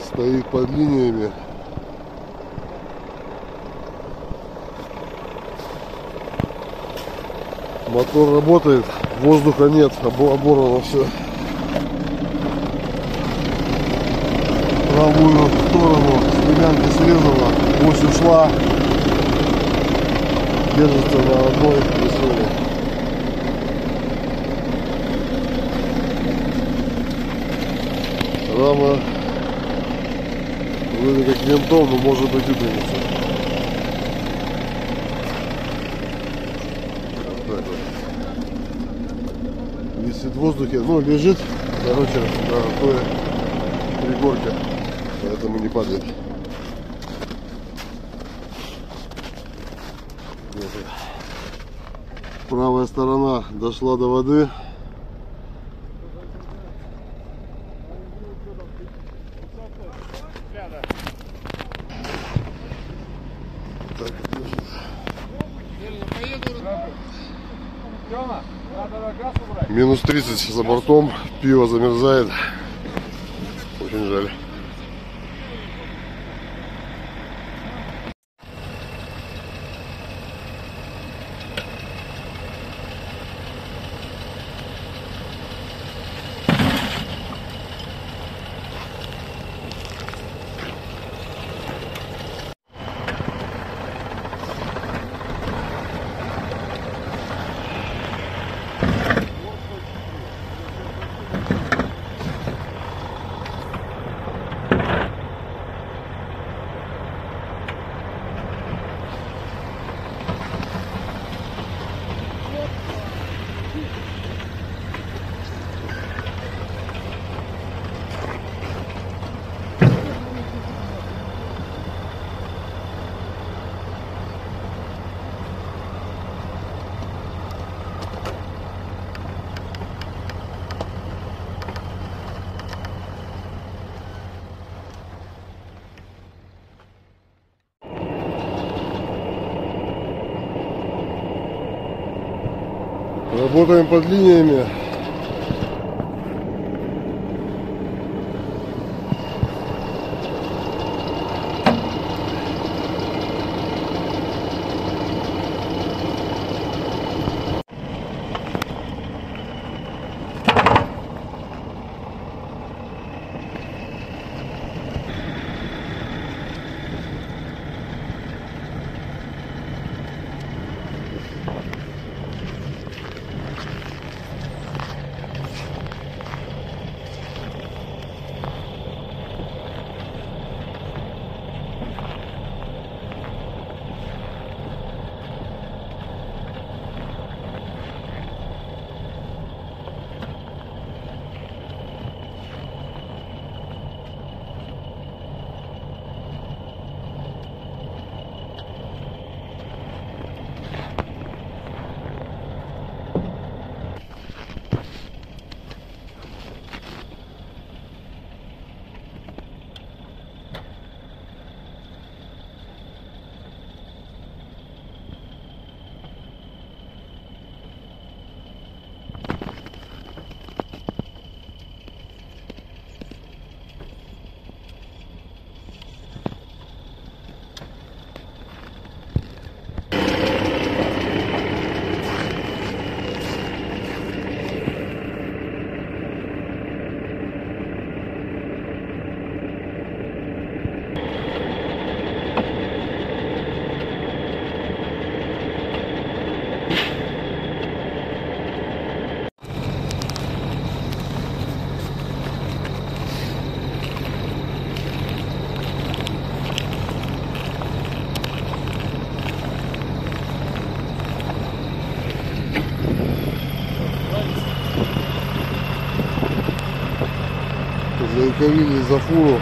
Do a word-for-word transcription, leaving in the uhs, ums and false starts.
стоит под линиями. Мотор работает, воздуха нет, оборвано все. Правую сторону стремянки срезала, ось ушла, держится на одной присосе. Рама вроде как винтом, но может быть и дымится. Висит в воздухе, ну лежит, короче, на пригорке, поэтому не падает. Правая сторона дошла до воды. Так, минус тридцать за бортом, пиво замерзает, очень жаль. Работаем под линиями. Заковили за фуру.